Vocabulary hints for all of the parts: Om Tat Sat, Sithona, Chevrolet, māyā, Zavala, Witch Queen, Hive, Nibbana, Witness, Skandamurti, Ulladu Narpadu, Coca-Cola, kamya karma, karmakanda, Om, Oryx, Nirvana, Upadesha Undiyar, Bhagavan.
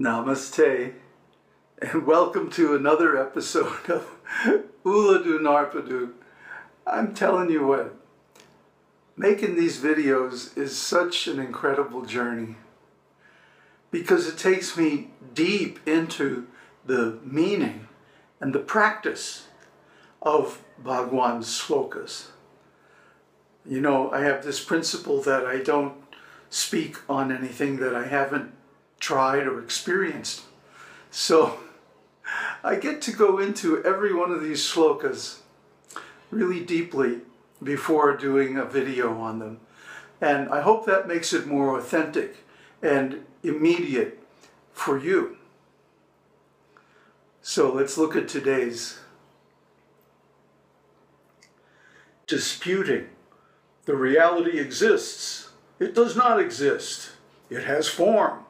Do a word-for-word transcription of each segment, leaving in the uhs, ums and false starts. Namaste, and welcome to another episode of Ulladu Narpadu. I'm telling you what, making these videos is such an incredible journey because it takes me deep into the meaning and the practice of Bhagavan's slokas. You know, I have this principle that I don't speak on anything that I haven't tried or experienced. So I get to go into every one of these slokas really deeply before doing a video on them. And I hope that makes it more authentic and immediate for you. So let's look at today's. Disputing. The reality exists. It does not exist. It has form.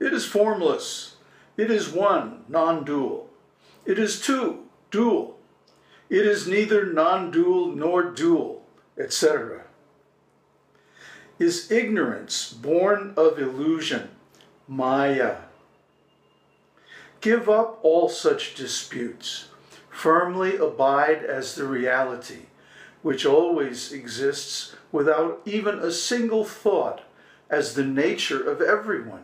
It is formless. It is one, non-dual. It is two, dual. It is neither non-dual nor dual, et cetera. Is ignorance born of illusion, Maya? Give up all such disputes. Firmly abide as the reality, which always exists without even a single thought, as the nature of everyone,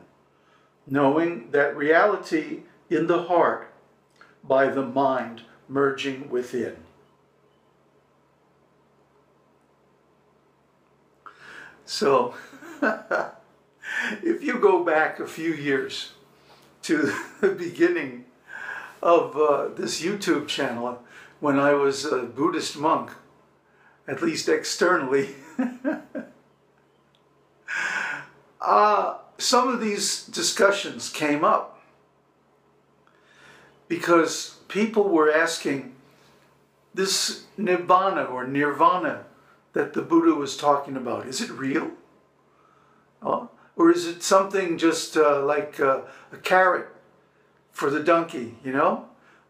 knowing that reality in the heart, by the mind merging within. So, if you go back a few years to the beginning of uh, this YouTube channel, when I was a Buddhist monk, at least externally, uh, some of these discussions came up because people were asking, this Nirvana or Nirvana that the Buddha was talking about, is it real? Uh, or is it something just uh, like uh, a carrot for the donkey, you know?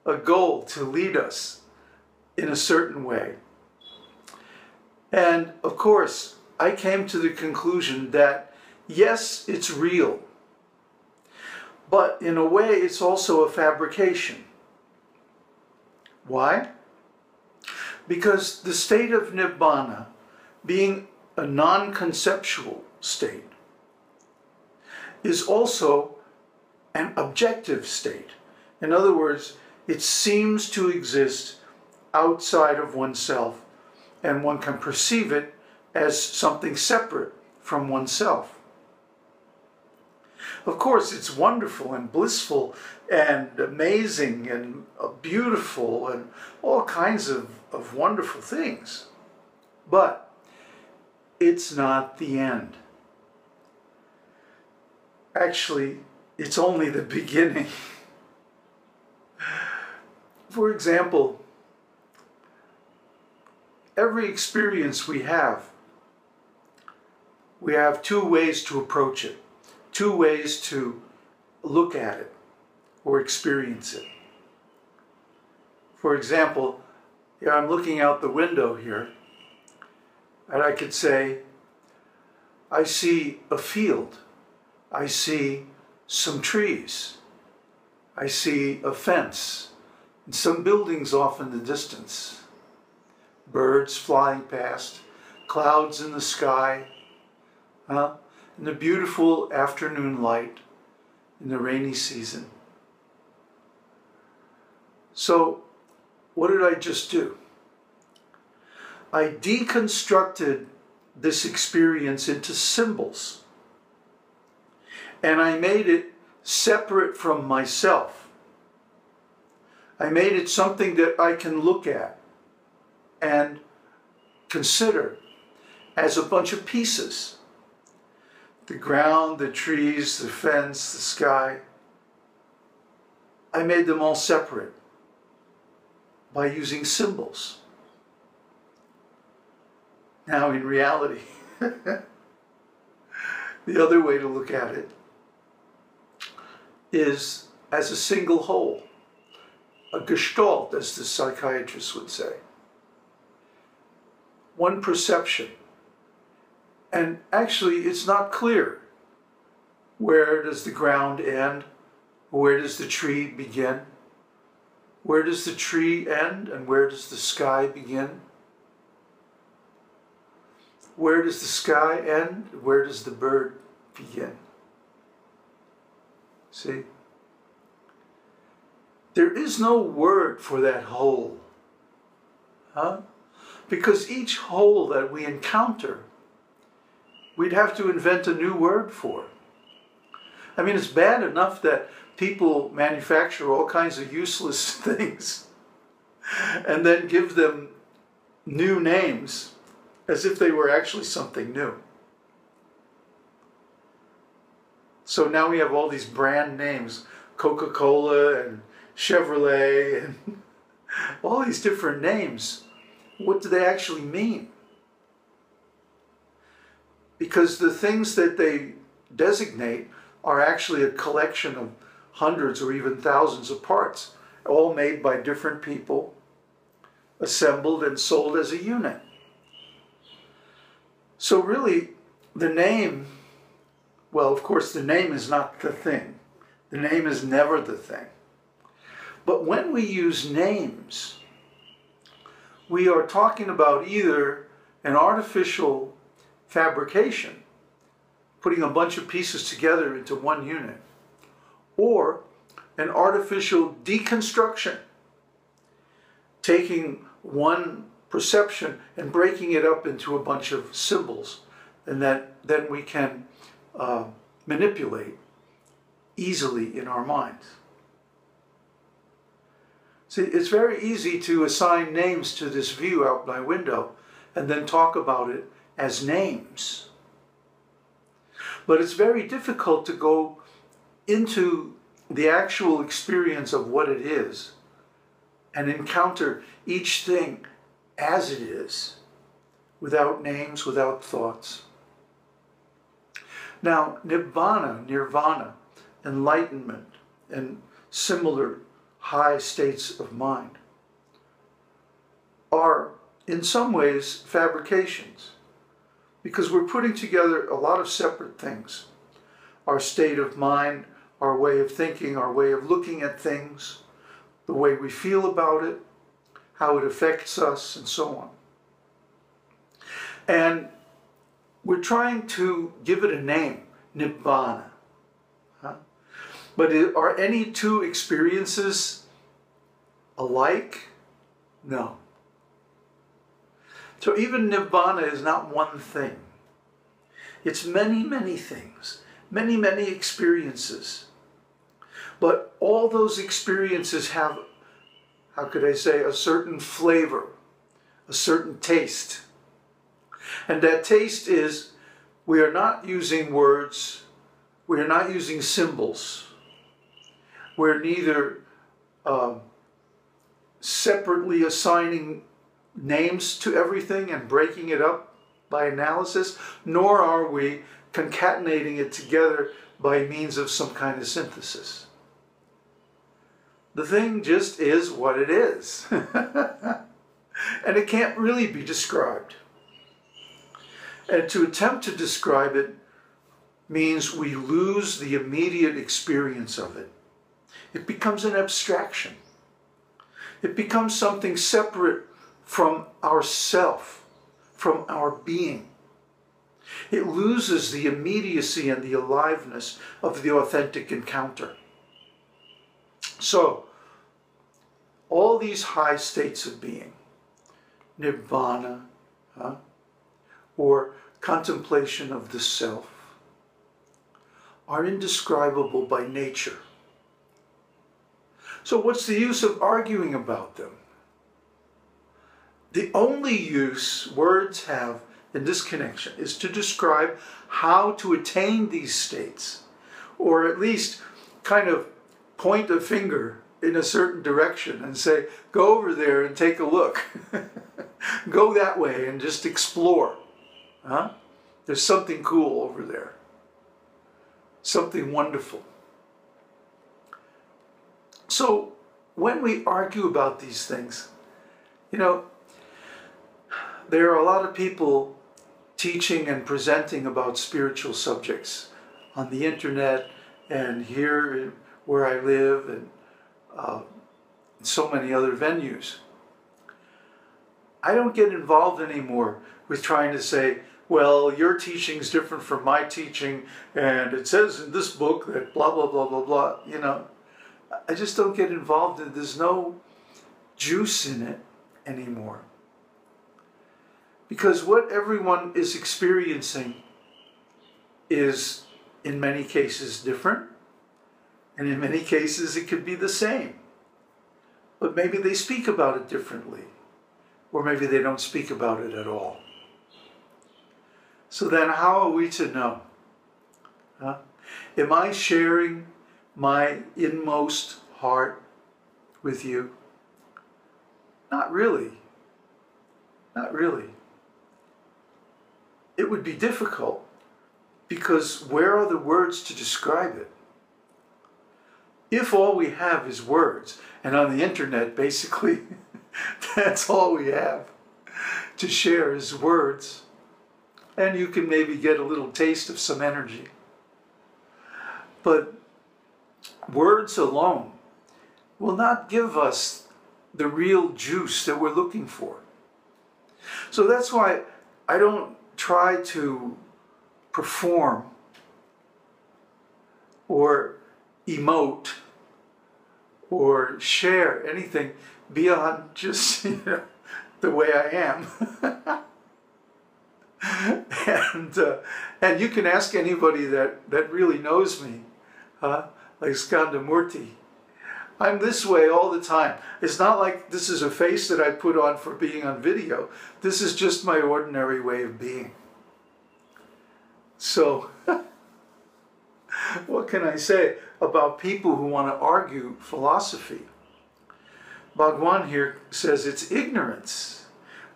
A goal to lead us in a certain way. And of course, I came to the conclusion that yes, it's real, but in a way it's also a fabrication. Why? Because the state of Nibbana, being a non-conceptual state, is also an objective state. In other words, it seems to exist outside of oneself, and one can perceive it as something separate from oneself. Of course, it's wonderful and blissful and amazing and beautiful and all kinds of, of wonderful things. But it's not the end. Actually, it's only the beginning. For example, every experience we have, we have two ways to approach it. Two ways to look at it or experience it. For example, here I'm looking out the window here, and I could say, I see a field, I see some trees, I see a fence, and some buildings off in the distance, birds flying past, clouds in the sky, huh? In the beautiful afternoon light in the rainy season. So, what did I just do? I deconstructed this experience into symbols, and I made it separate from myself. I made it something that I can look at and consider as a bunch of pieces. The ground, the trees, the fence, the sky. I made them all separate by using symbols. Now, in reality, the other way to look at it is as a single whole, a gestalt, as the psychiatrist would say. One perception. And actually, it's not clear. Where does the ground end Where does the tree begin? Where does the tree end, and where does the sky begin? Where does the sky end? Where does the bird begin? See? There is no word for that whole. Huh? Because each whole that we encounter, we'd have to invent a new word for. I mean, it's bad enough that people manufacture all kinds of useless things and then give them new names as if they were actually something new. So now we have all these brand names, Coca-Cola and Chevrolet and all these different names. What do they actually mean? Because the things that they designate are actually a collection of hundreds or even thousands of parts, all made by different people, assembled and sold as a unit. So really, the name, well, of course, the name is not the thing. The name is never the thing. But when we use names, we are talking about either an artificial fabrication, putting a bunch of pieces together into one unit, or an artificial deconstruction, taking one perception and breaking it up into a bunch of symbols, and that then we can uh, manipulate easily in our minds. See, it's very easy to assign names to this view out my window and then talk about it as names. But it's very difficult to go into the actual experience of what it is and encounter each thing as it is, without names, without thoughts. Now, Nibbana, Nirvana, enlightenment, and similar high states of mind are in some ways fabrications, because we're putting together a lot of separate things. Our state of mind, our way of thinking, our way of looking at things, the way we feel about it, how it affects us, and so on. And we're trying to give it a name, Nibbana. Huh? But are any two experiences alike? No. So even Nibbana is not one thing. It's many, many things, many, many experiences. But all those experiences have, how could I say, a certain flavor, a certain taste. And that taste is, we are not using words, we are not using symbols. We're neither uh, separately assigning names to everything and breaking it up by analysis, nor are we concatenating it together by means of some kind of synthesis. The thing just is what it is. And it can't really be described. And to attempt to describe it means we lose the immediate experience of it. It becomes an abstraction. It becomes something separate from ourself, from our being. It loses the immediacy and the aliveness of the authentic encounter. So, all these high states of being, Nibbana, huh, or contemplation of the self, are indescribable by nature. So what's the use of arguing about them? The only use words have in this connection is to describe how to attain these states, or at least kind of point a finger in a certain direction and say, go over there and take a look. Go that way and just explore. Huh? There's something cool over there. Something wonderful. So when we argue about these things, you know, there are a lot of people teaching and presenting about spiritual subjects on the internet and here where I live and, uh, and so many other venues. I don't get involved anymore with trying to say, well, your teaching is different from my teaching, and it says in this book that blah, blah, blah, blah, blah. You know, I just don't get involved in it. There's no juice in it anymore. Because what everyone is experiencing is, in many cases, different. And in many cases, it could be the same. But maybe they speak about it differently. Or maybe they don't speak about it at all. So then how are we to know? Huh? Am I sharing my inmost heart with you? Not really. Not really. It would be difficult, because where are the words to describe it? If all we have is words, and on the internet, basically, that's all we have to share is words, and you can maybe get a little taste of some energy. But words alone will not give us the real juice that we're looking for. So that's why I don't try to perform or emote or share anything beyond just, you know, the way I am. and, uh, and you can ask anybody that, that really knows me, uh, like Skandamurti. I'm this way all the time. It's not like this is a face that I put on for being on video. This is just my ordinary way of being. So, what can I say about people who want to argue philosophy? Bhagavan here says it's ignorance,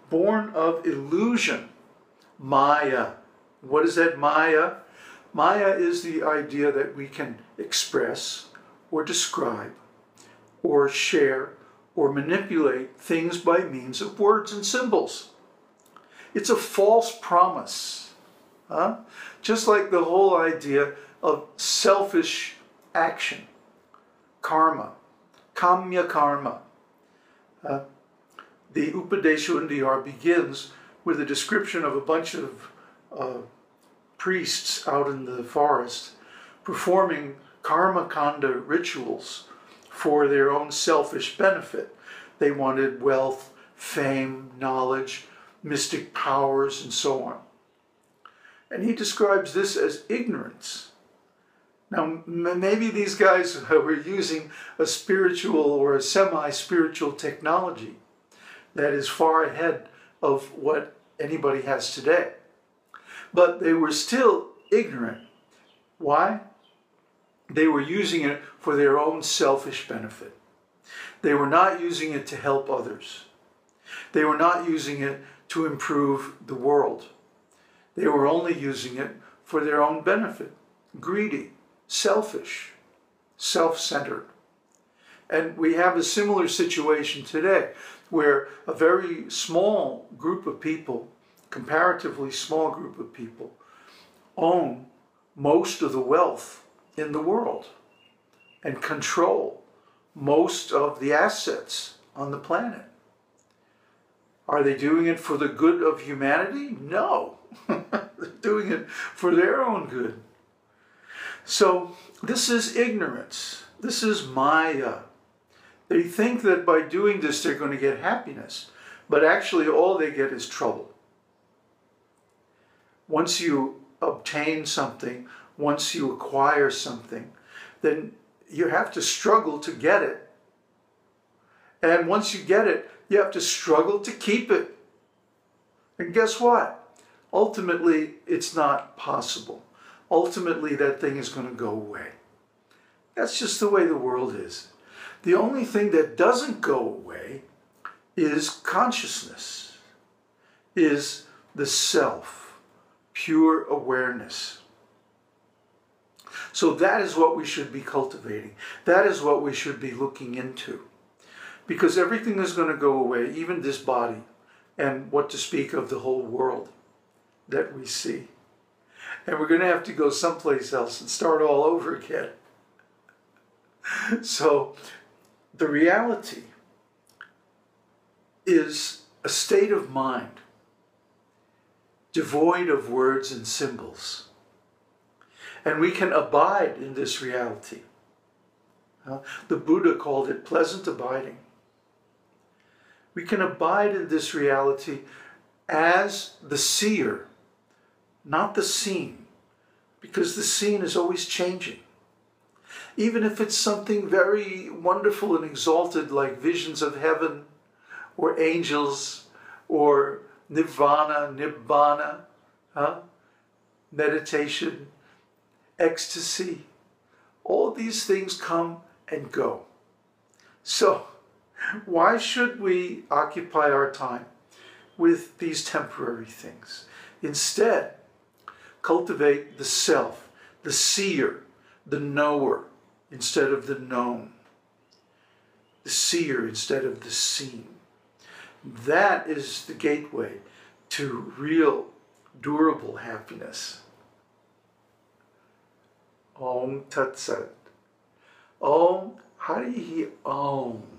born of illusion, Maya. What is that Maya? Maya is the idea that we can express or describe or share or manipulate things by means of words and symbols. It's a false promise. Huh? Just like the whole idea of selfish action, karma, kamya karma. Uh, the Upadesha Undiyar begins with a description of a bunch of uh, priests out in the forest performing karmakanda rituals for their own selfish benefit. They wanted wealth, fame, knowledge, mystic powers, and so on. And he describes this as ignorance. Now, maybe these guys were using a spiritual or a semi-spiritual technology that is far ahead of what anybody has today. But they were still ignorant. Why? They were using it for their own selfish benefit. They were not using it to help others. They were not using it to improve the world. They were only using it for their own benefit. Greedy, selfish, self-centered. And we have a similar situation today, where a very small group of people, comparatively small group of people, own most of the wealth in the world and control most of the assets on the planet. Are they doing it for the good of humanity? No. They're doing it for their own good. So this is ignorance. This is Maya. They think that by doing this they're going to get happiness, but actually all they get is trouble. Once you obtain something, once you acquire something, then you have to struggle to get it. And once you get it, you have to struggle to keep it. And guess what? Ultimately, it's not possible. Ultimately, that thing is going to go away. That's just the way the world is. The only thing that doesn't go away is consciousness, is the self, pure awareness. So that is what we should be cultivating. That is what we should be looking into. Because everything is going to go away, even this body, and what to speak of the whole world that we see. And we're going to have to go someplace else and start all over again. So the reality is a state of mind devoid of words and symbols. And we can abide in this reality. Uh, the Buddha called it pleasant abiding. We can abide in this reality as the seer, not the seen, because the seen is always changing. Even if it's something very wonderful and exalted, like visions of heaven, or angels, or Nirvana, Nibbana, huh? meditation, ecstasy, all these things come and go. So why should we occupy our time with these temporary things? Instead, cultivate the self, the seer, the knower, instead of the known. The seer instead of the seen. That is the gateway to real, durable happiness. Om Tat Sat. Om, how do you hear Om?